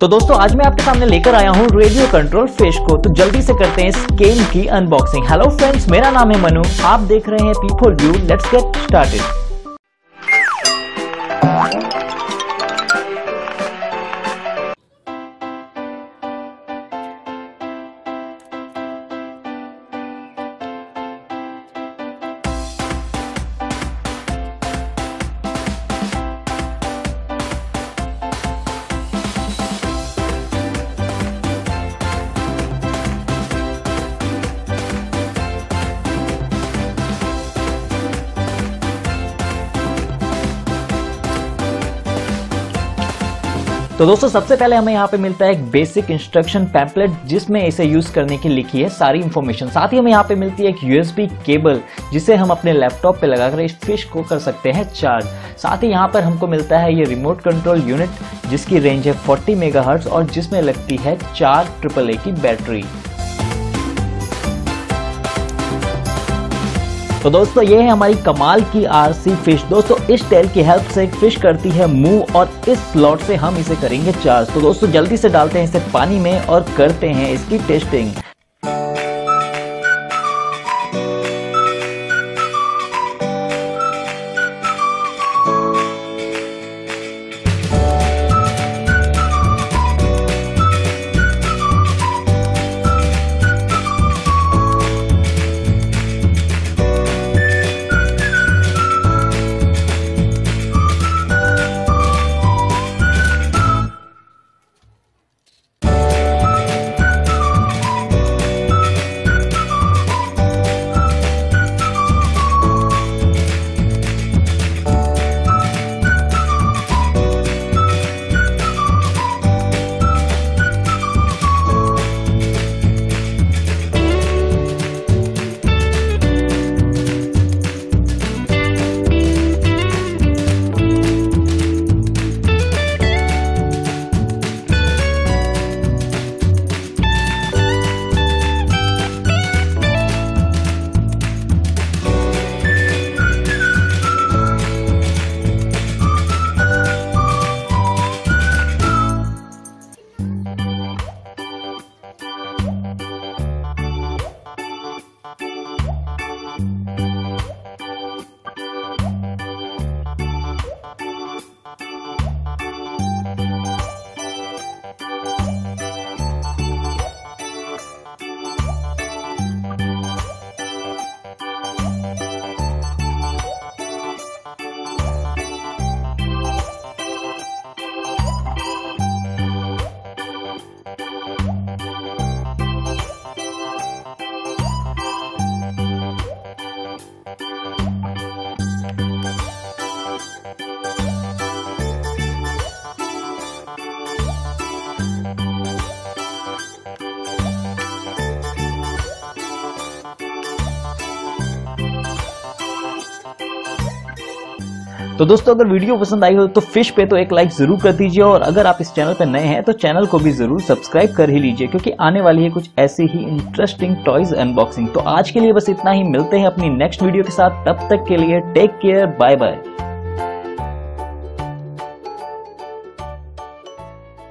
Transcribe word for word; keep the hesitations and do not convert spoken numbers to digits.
तो दोस्तों आज मैं आपके सामने लेकर आया हूँ रेडियो कंट्रोल फिश को। तो जल्दी से करते हैं इस गेम की अनबॉक्सिंग। हेलो फ्रेंड्स, मेरा नाम है मनु, आप देख रहे हैं peephole view. Let's get started. तो दोस्तों सबसे पहले हमें यहाँ पे मिलता है एक बेसिक इंस्ट्रक्शन पैम्पलेट जिसमें इसे यूज करने की लिखी है सारी इन्फॉर्मेशन। साथ ही हमें यहाँ पे मिलती है एक यूएसबी केबल जिसे हम अपने लैपटॉप पे लगाकर इस फिश को कर सकते हैं चार्ज। साथ ही यहाँ पर हमको मिलता है ये रिमोट कंट्रोल यूनिट जिसकी रेंज है चालीस मेगाहर्ट्ज और जिसमें लगती है चार ट्रिपल ए की बैटरी। तो दोस्तों ये है हमारी कमाल की आरसी फिश। दोस्तों इस टेल की हेल्प से फिश करती है मूव और इस स्लॉट से हम इसे करेंगे चार्ज। तो दोस्तों जल्दी से डालते हैं इसे पानी में और करते हैं इसकी टेस्टिंग। तो दोस्तों अगर वीडियो पसंद आई हो तो फिश पे तो एक लाइक जरूर कर दीजिए और अगर आप इस चैनल पर नए हैं तो चैनल को भी जरूर सब्सक्राइब कर ही लीजिए क्योंकि आने वाली है कुछ ऐसी ही इंटरेस्टिंग टॉयज अनबॉक्सिंग। तो आज के लिए बस इतना ही, मिलते हैं अपनी नेक्स्ट वीडियो के साथ। तब तक के लिए टेक केयर, बाय बाय।